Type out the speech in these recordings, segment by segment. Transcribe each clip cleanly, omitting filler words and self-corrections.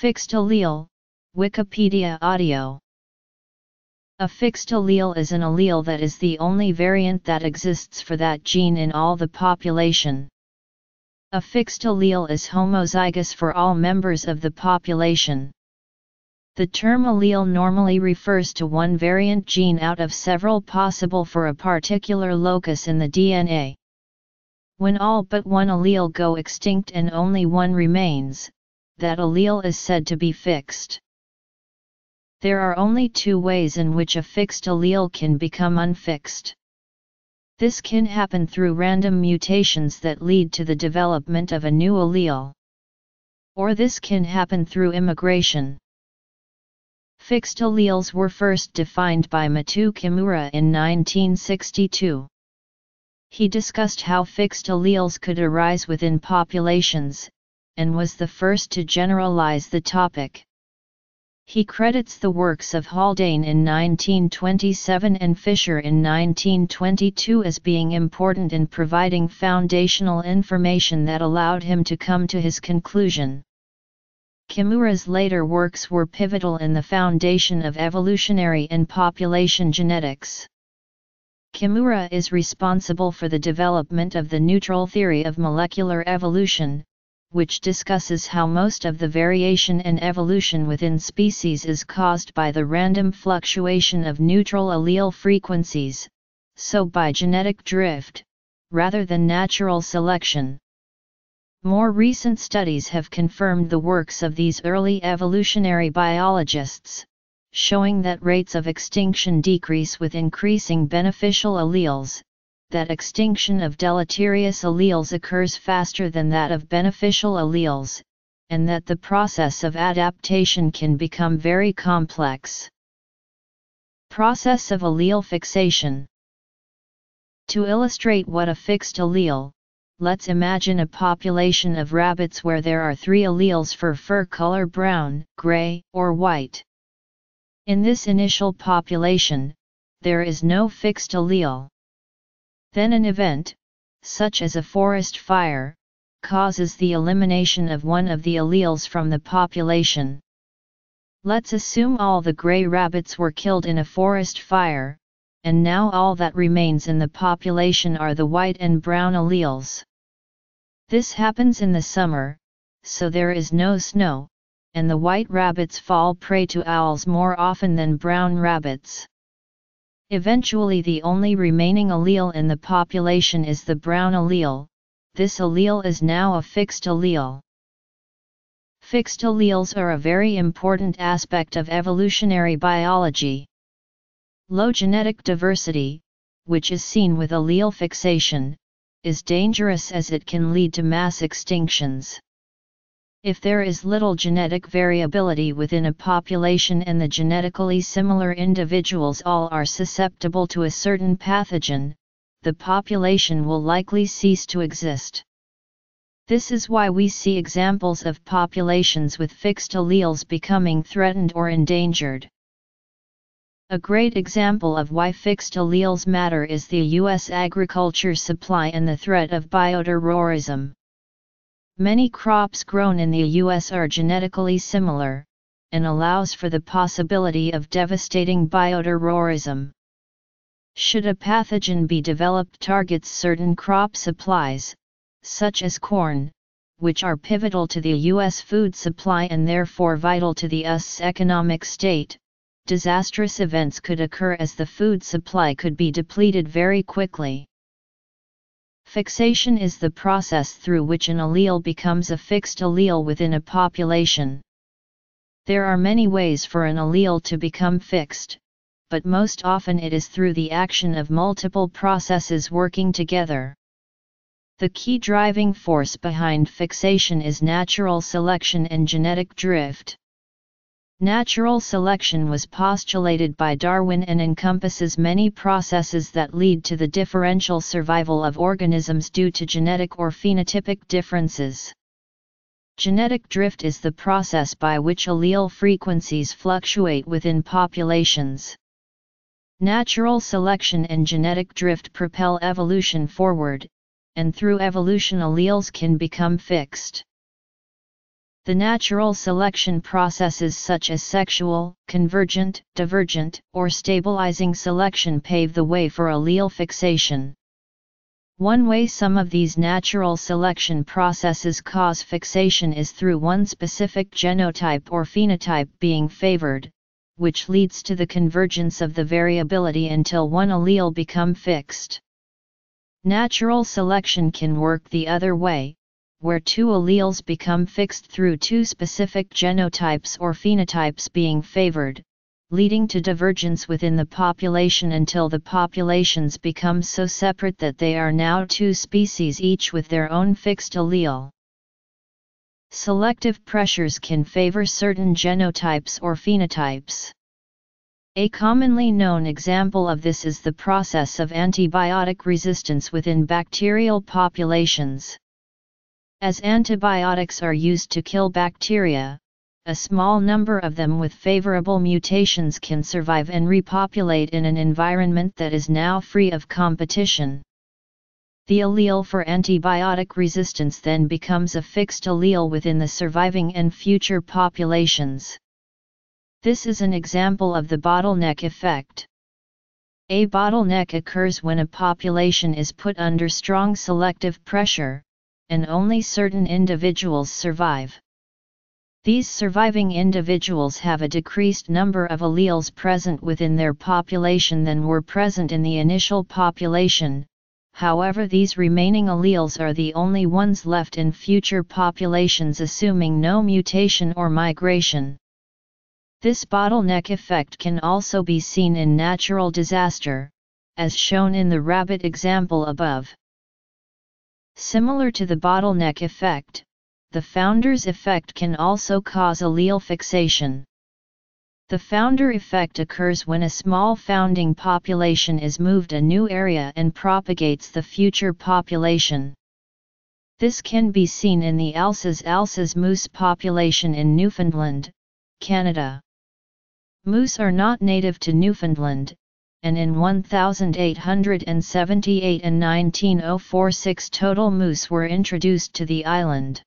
Fixed allele, Wikipedia audio. A fixed allele is an allele that is the only variant that exists for that gene in all the population. A fixed allele is homozygous for all members of the population. The term allele normally refers to one variant gene out of several possible for a particular locus in the DNA. When all but one allele go extinct and only one remains, that allele is said to be fixed. There are only two ways in which a fixed allele can become unfixed. This can happen through random mutations that lead to the development of a new allele. Or this can happen through immigration. Fixed alleles were first defined by Matu Kimura in 1962. He discussed how fixed alleles could arise within populations, and was the first to generalize the topic. He credits the works of Haldane in 1927 and Fisher in 1922 as being important in providing foundational information that allowed him to come to his conclusion. Kimura's later works were pivotal in the foundation of evolutionary and population genetics. Kimura is responsible for the development of the neutral theory of molecular evolution, which discusses how most of the variation and evolution within species is caused by the random fluctuation of neutral allele frequencies, so by genetic drift, rather than natural selection. More recent studies have confirmed the works of these early evolutionary biologists, showing that rates of extinction decrease with increasing beneficial alleles, that extinction of deleterious alleles occurs faster than that of beneficial alleles, and that the process of adaptation can become very complex. Process of allele fixation. To illustrate what a fixed allele, let's imagine a population of rabbits where there are three alleles for fur color brown, gray, or white. In this initial population, there is no fixed allele. Then an event, such as a forest fire, causes the elimination of one of the alleles from the population. Let's assume all the gray rabbits were killed in a forest fire, and now all that remains in the population are the white and brown alleles. This happens in the summer, so there is no snow, and the white rabbits fall prey to owls more often than brown rabbits. Eventually the only remaining allele in the population is the brown allele. This allele is now a fixed allele. Fixed alleles are a very important aspect of evolutionary biology. Low genetic diversity, which is seen with allele fixation, is dangerous as it can lead to mass extinctions. If there is little genetic variability within a population and the genetically similar individuals all are susceptible to a certain pathogen, the population will likely cease to exist. This is why we see examples of populations with fixed alleles becoming threatened or endangered. A great example of why fixed alleles matter is the U.S. agriculture supply and the threat of bioterrorism. Many crops grown in the U.S. are genetically similar, and allows for the possibility of devastating bioterrorism. Should a pathogen be developed targets certain crop supplies, such as corn, which are pivotal to the U.S. food supply and therefore vital to the U.S. economic state, disastrous events could occur as the food supply could be depleted very quickly. Fixation is the process through which an allele becomes a fixed allele within a population. There are many ways for an allele to become fixed, but most often it is through the action of multiple processes working together. The key driving force behind fixation is natural selection and genetic drift. Natural selection was postulated by Darwin and encompasses many processes that lead to the differential survival of organisms due to genetic or phenotypic differences. Genetic drift is the process by which allele frequencies fluctuate within populations. Natural selection and genetic drift propel evolution forward, and through evolution alleles can become fixed. The natural selection processes such as sexual, convergent, divergent, or stabilizing selection pave the way for allele fixation. One way some of these natural selection processes cause fixation is through one specific genotype or phenotype being favored, which leads to the convergence of the variability until one allele become fixed. Natural selection can work the other way, where two alleles become fixed through two specific genotypes or phenotypes being favored, leading to divergence within the population until the populations become so separate that they are now two species each with their own fixed allele. Selective pressures can favor certain genotypes or phenotypes. A commonly known example of this is the process of antibiotic resistance within bacterial populations. As antibiotics are used to kill bacteria, a small number of them with favorable mutations can survive and repopulate in an environment that is now free of competition. The allele for antibiotic resistance then becomes a fixed allele within the surviving and future populations. This is an example of the bottleneck effect. A bottleneck occurs when a population is put under strong selective pressure, and only certain individuals survive. These surviving individuals have a decreased number of alleles present within their population than were present in the initial population, however these remaining alleles are the only ones left in future populations assuming no mutation or migration. This bottleneck effect can also be seen in natural disaster, as shown in the rabbit example above. Similar to the bottleneck effect, the founder's effect can also cause allele fixation. The founder effect occurs when a small founding population is moved a new area and propagates the future population. This can be seen in the alces alces moose population in Newfoundland, Canada. Moose are not native to Newfoundland, and in 1878 and 1904 6 total moose were introduced to the island.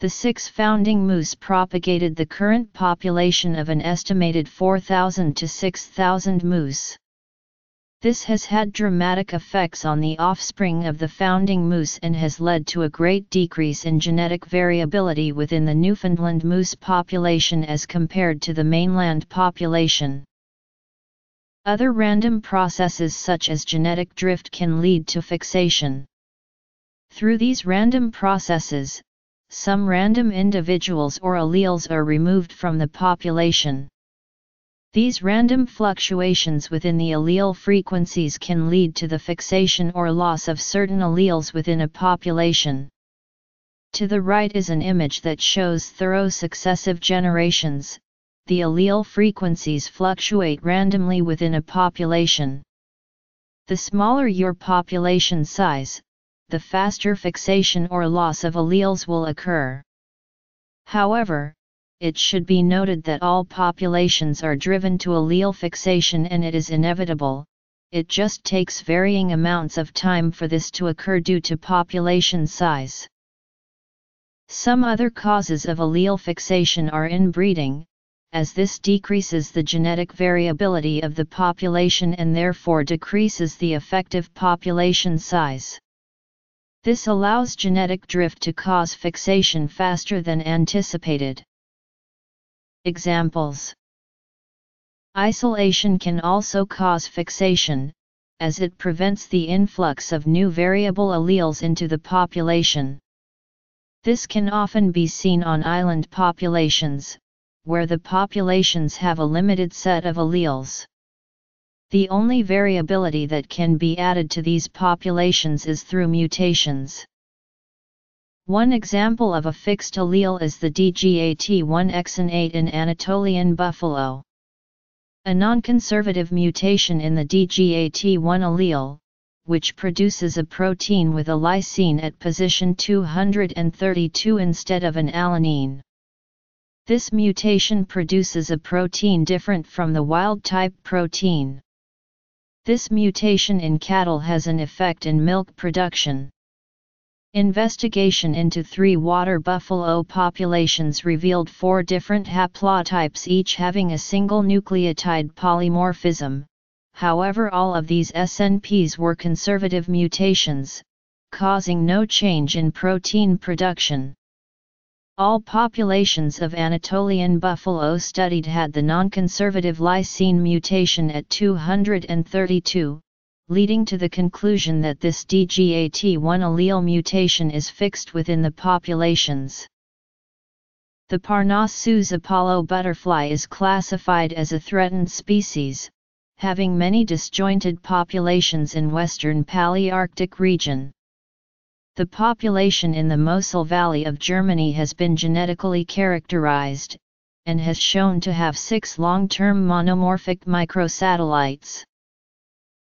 The 6 founding moose propagated the current population of an estimated 4,000 to 6,000 moose. This has had dramatic effects on the offspring of the founding moose and has led to a great decrease in genetic variability within the Newfoundland moose population as compared to the mainland population. Other random processes such as genetic drift can lead to fixation. Through these random processes, some random individuals or alleles are removed from the population. These random fluctuations within the allele frequencies can lead to the fixation or loss of certain alleles within a population. To the right is an image that shows through successive generations, the allele frequencies fluctuate randomly within a population. The smaller your population size, the faster fixation or loss of alleles will occur. However, it should be noted that all populations are driven to allele fixation and it is inevitable, it just takes varying amounts of time for this to occur due to population size. Some other causes of allele fixation are inbreeding, as this decreases the genetic variability of the population and therefore decreases the effective population size. This allows genetic drift to cause fixation faster than anticipated. Examples: isolation can also cause fixation, as it prevents the influx of new variable alleles into the population. This can often be seen on island populations, where the populations have a limited set of alleles. The only variability that can be added to these populations is through mutations. One example of a fixed allele is the DGAT1 exon 8 in Anatolian buffalo. A non-conservative mutation in the DGAT1 allele, which produces a protein with a lysine at position 232 instead of an alanine. This mutation produces a protein different from the wild-type protein. This mutation in cattle has an effect in milk production. Investigation into three water buffalo populations revealed four different haplotypes, each having a single nucleotide polymorphism. However, all of these SNPs were conservative mutations, causing no change in protein production. All populations of Anatolian buffalo studied had the non-conservative lysine mutation at 232, leading to the conclusion that this DGAT1 allele mutation is fixed within the populations. The Parnassius apollo butterfly is classified as a threatened species, having many disjointed populations in western Palearctic region. The population in the Mosel Valley of Germany has been genetically characterized, and has shown to have 6 long-term monomorphic microsatellites.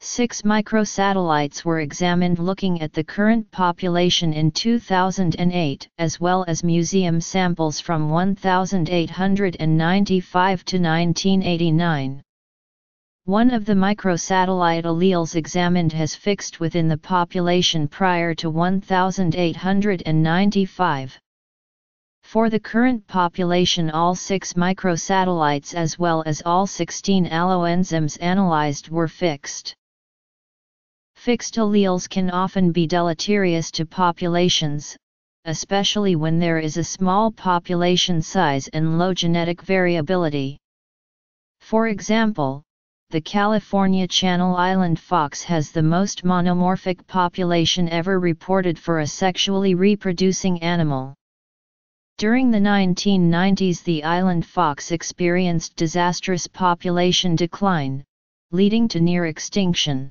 6 microsatellites were examined looking at the current population in 2008, as well as museum samples from 1895 to 1989. One of the microsatellite alleles examined has fixed within the population prior to 1895. For the current population, all 6 microsatellites as well as all 16 alloenzymes analyzed were fixed. Fixed alleles can often be deleterious to populations, especially when there is a small population size and low genetic variability. For example, the California Channel Island fox has the most monomorphic population ever reported for a sexually reproducing animal. During the 1990s, the island fox experienced disastrous population decline, leading to near extinction.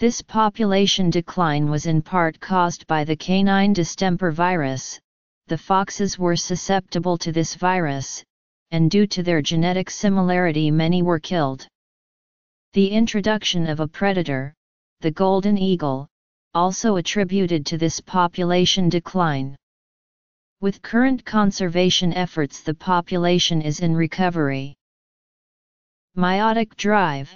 This population decline was in part caused by the canine distemper virus. The foxes were susceptible to this virus, and due to their genetic similarity, many were killed. The introduction of a predator, the golden eagle, also attributed to this population decline. With current conservation efforts, the population is in recovery. Meiotic drive.